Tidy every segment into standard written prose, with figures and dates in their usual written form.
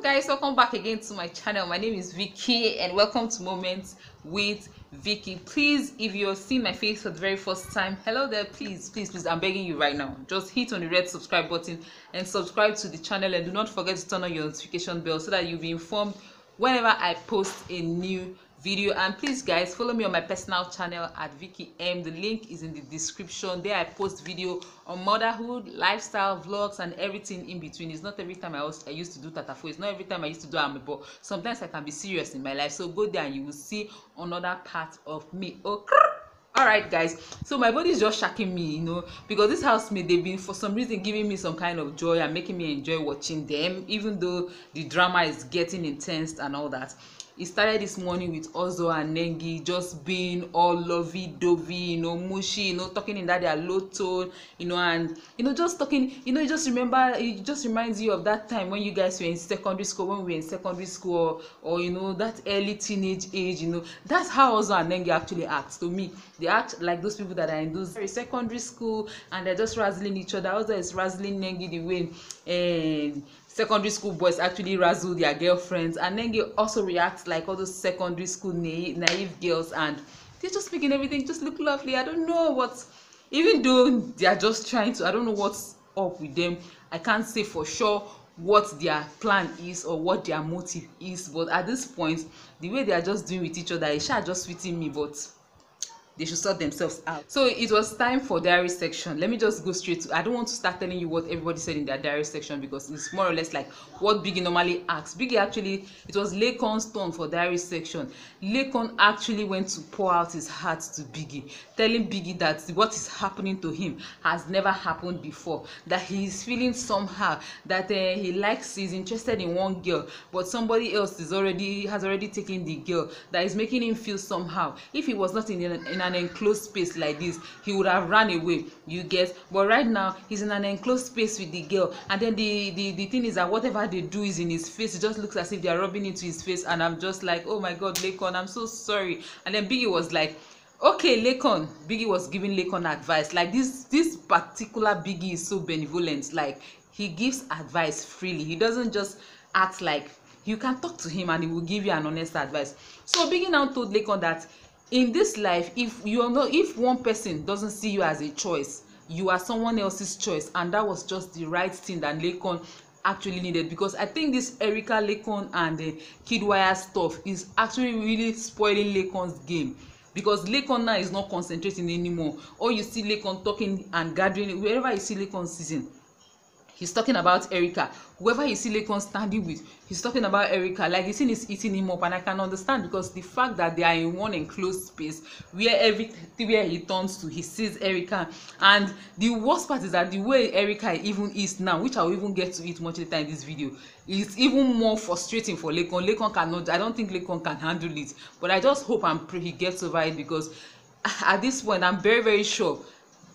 up guys, welcome back again to my channel. My name is Vicky and welcome to Moments with Vicky. Please, if you're seeing my face for the very first time, hello there. Please, I'm begging you right now, just hit on the red subscribe button and subscribe to the channel, and do not forget to turn on your notification bell so that you'll be informed whenever I post a new video. And please guys, follow me on my personal channel at Vicky EM. The link is in the description. There I post video on motherhood, lifestyle, vlogs and everything in between. It's not every time I used to do tatafo. It's not every time I used to do amebo. Sometimes I can be serious in my life, so go there and you will see another part of me. Okay, all right guys, so my body is just shaking me, you know, because this housemate, they've been for some reason giving me some kind of joy and making me enjoy watching them, even though the drama is getting intense and all that. It started this morning with Ozo and Nengi just being all lovey-dovey, you know, mushy, you know, talking in that their low tone, you know, and, you know, just talking, you know, it just reminds you of that time when you guys were in secondary school, when we were in secondary school, or you know, that early teenage age, you know. That's how Ozo and Nengi actually act to me. They act like those people that are in those secondary school and they're just razzling each other. Ozo is razzling Nengi the way and secondary school boys actually razzle their girlfriends, and Nengi also reacts like all those secondary school naive girls, and they're just making everything just look lovely. I don't know what, even though they are just trying to, I don't know what's up with them. I can't say for sure what their plan is or what their motive is, but at this point, the way they are just doing with each other, it's just fitting me, but they should sort themselves out. So it was time for diary section. Let me just go straight to, I don't want to start telling you what everybody said in their diary section because it's more or less like what Biggie normally asks. Biggie actually, it was Laycon's turn for diary section. Laycon actually went to pour out his heart to Biggie, telling Biggie that what is happening to him has never happened before, that he is feeling somehow, that he likes, he's interested in one girl, but somebody else has already taken the girl, that is making him feel somehow. If he was not in an enclosed space like this, he would have run away, you guess, but right now he's in an enclosed space with the girl, and then the thing is that whatever they do is in his face. It just looks as if they are rubbing into his face, and I'm just like, oh my god, Laycon, I'm so sorry. And then Biggie was like, okay, Laycon. Biggie was giving Laycon advice, like this particular Biggie is so benevolent, like he gives advice freely. He doesn't just act like you can talk to him and he will give you an honest advice. So Biggie now told Laycon that in this life, if one person doesn't see you as a choice, you are someone else's choice, and that was just the right thing that Laycon actually needed, because I think this Erica, Laycon and the Kiddwaya stuff is actually really spoiling Laycon's game, because Laycon now is not concentrating anymore. Or you see Laycon talking and gathering, wherever you see Laycon season, he's talking about Erica. Whoever you see Laycon standing with, he's talking about Erica. Like the thing is eating him up, and I can understand, because the fact that they are in one enclosed space where he turns to, he sees Erica. And the worst part is that the way Erica even is now, which I will even get to it much later in this video, is even more frustrating for Laycon. Laycon cannot. I don't think Laycon can handle it. But I just hope and pray he gets over it, because at this point, I'm very, very sure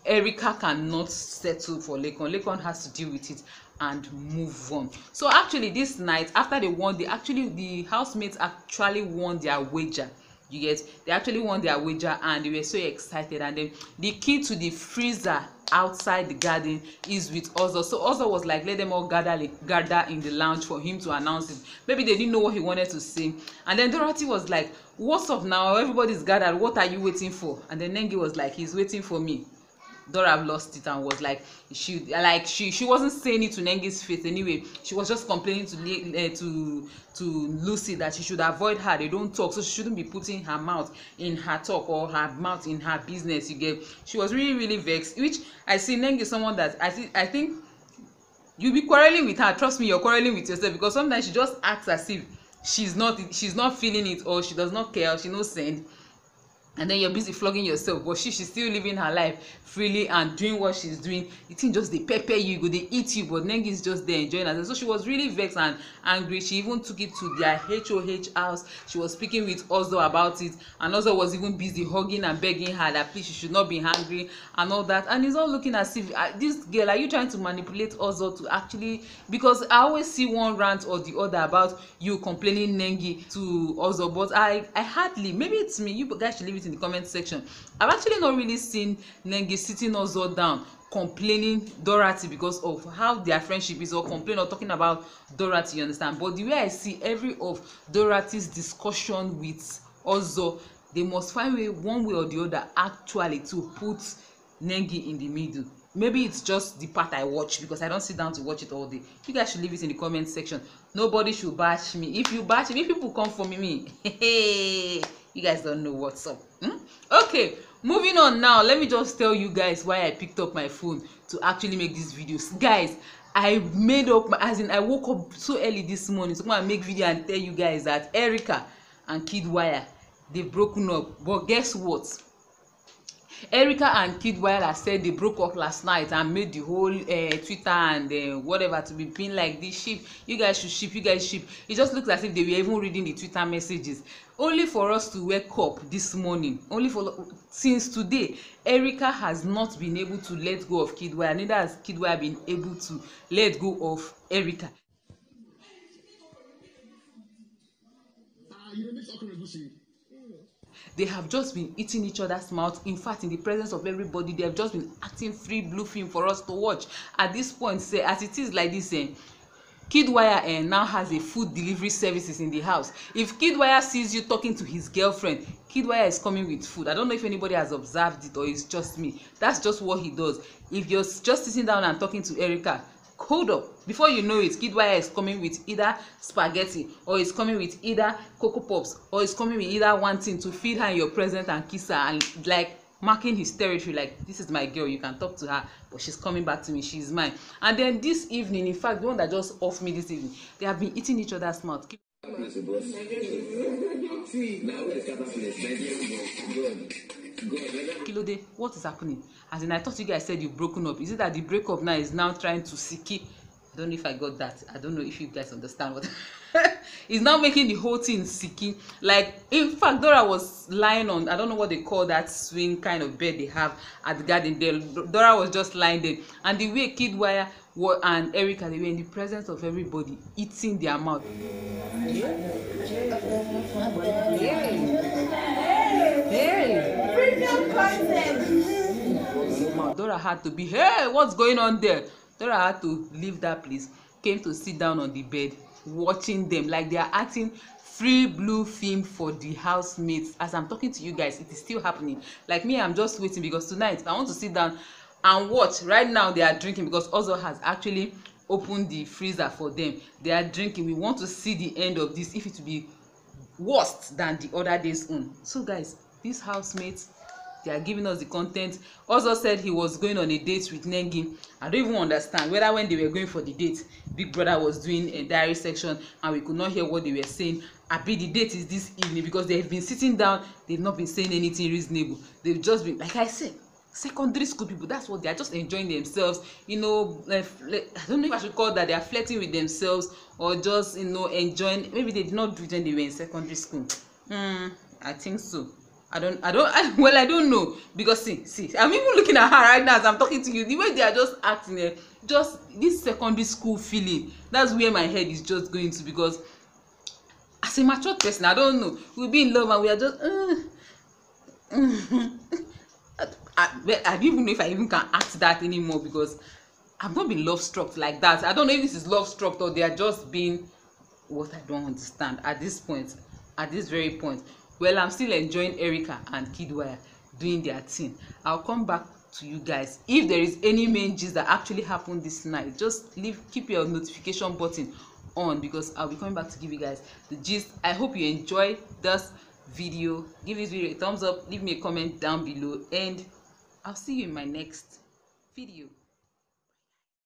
Erica cannot settle for Laycon. Laycon has to deal with it and move on. So actually this night, after they won, the housemates actually won their wager. You get, they actually won their wager and they were so excited. And then the key to the freezer outside the garden is with Ozo. So Ozo was like, let them all gather in the lounge for him to announce it. Maybe they didn't know what he wanted to say. And then Dorothy was like, what's up now? Everybody's gathered. What are you waiting for? And then Nengi was like, he's waiting for me. Dora lost it and was like, she wasn't saying it to Nengi's face anyway. She was just complaining to Lucy that she should avoid her. They don't talk, so she shouldn't be putting her mouth in her talk or her mouth in her business. You get, she was really, really vexed. Which I see Nengi is someone that I think you'll be quarreling with her. Trust me, you're quarreling with yourself, because sometimes she just acts as if she's not feeling it, or she does not care, or she knows send. And then you're busy flogging yourself, but she's still living her life freely and doing what she's doing. The thing just they pepper you, go they eat you, but Nengi is just there enjoying herself. So she was really vexed and angry. She even took it to their HOH house. She was speaking with Ozo about it, and Ozo was even busy hugging and begging her that please she should not be angry and all that. And it's all looking as if this girl, are you trying to manipulate Ozo to actually, because I always see one rant or the other about you complaining Nengi to Ozo, but I hardly, maybe it's me, you guys should leave it it in the comment section. I've actually not really seen Nengi sitting Ozo down complaining Dorothy because of how their friendship is, or complain or talking about Dorothy, you understand. But the way I see every of Dorothy's discussion with Ozo, they must find way one way or the other actually to put Nengi in the middle. Maybe it's just the part I watch because I don't sit down to watch it all day. You guys should leave it in the comment section. Nobody should bash me. If you bash me, people come for me. Hey, you guys don't know what's up. Okay, moving on now. Let me just tell you guys why I picked up my phone to actually make these videos. Guys, I made up my, as in I woke up so early this morning to come and make video and tell you guys that Erica and Kiddwaya, they've broken up. But guess what? Erica and Kiddwaya said they broke up last night and made the whole Twitter and whatever to be pinned like this ship. You guys should ship, you guys ship. It just looks as if they were even reading the Twitter messages. Only for us to wake up this morning, only for since today, Erica has not been able to let go of Kiddwaya, neither has Kiddwaya been able to let go of Erica. They have just been eating each other's mouth. In fact, in the presence of everybody, they have just been acting free blue film for us to watch. At this point, say as it is like this, Kiddwaya now has a food delivery services in the house. If Kiddwaya sees you talking to his girlfriend, Kiddwaya is coming with food. I don't know if anybody has observed it or it's just me. That's just what he does. If you're just sitting down and talking to Erica, hold up, before you know it, Kiddwaya is coming with either spaghetti, or is coming with either cocoa pops, or is coming with either one thing to feed her in your present and kiss her, and like marking his territory, like, this is my girl, you can talk to her, but she's coming back to me, she's mine. And then this evening, in fact, the one that just off me this evening, they have been eating each other's mouth. Kilode, what is happening? As in, I thought you guys said you've broken up. Is it that the breakup now is now trying to seek it? I don't know if I got that. I don't know if you guys understand what it's now making the whole thing seeking. Like, in fact, Dora was lying on, I don't know what they call that swing kind of bed they have at the garden there. Dora was just lying there, and the way Kiddwaya and Erica, they were in the presence of everybody eating their mouth. Dora had to be, hey, what's going on there? Dora had to leave that place, came to sit down on the bed, watching them like they are acting free blue film for the housemates. As I'm talking to you guys, it is still happening. Like me, I'm just waiting because tonight I want to sit down and watch. Right now they are drinking because Ozo has actually opened the freezer for them. They are drinking. We want to see the end of this, if it will be worse than the other day's own. So guys, these housemates, they are giving us the content. Ozo said he was going on a date with Nengi. I don't even understand whether when they were going for the date, Big Brother was doing a diary section and we could not hear what they were saying. Abi, the date is this evening, because they've been sitting down, they've not been saying anything reasonable. They've just been, like I said, secondary school people, that's what they are, just enjoying themselves, you know. I don't know if I should call that they are flirting with themselves, or just, you know, enjoying. Maybe they did not do it when they were in secondary school. I think so. Well, I don't know, because see, I'm even looking at her right now as I'm talking to you. The way they are just acting, just this secondary school feeling, that's where my head is just going to. Because as a mature person, I don't know, we'll be in love and we are just I don't even know if I even can act that anymore, because I've not been love struck like that. I don't know if this is love struck or they are just being what I don't understand at this point, at this very point. Well, I'm still enjoying Erica and Kiddwaya doing their thing. I'll come back to you guys if there is any main gist that actually happened this night. Just keep your notification button on, because I'll be coming back to give you guys the gist. I hope you enjoy this video. Give this video a thumbs up, leave me a comment down below, and I'll see you in my next video.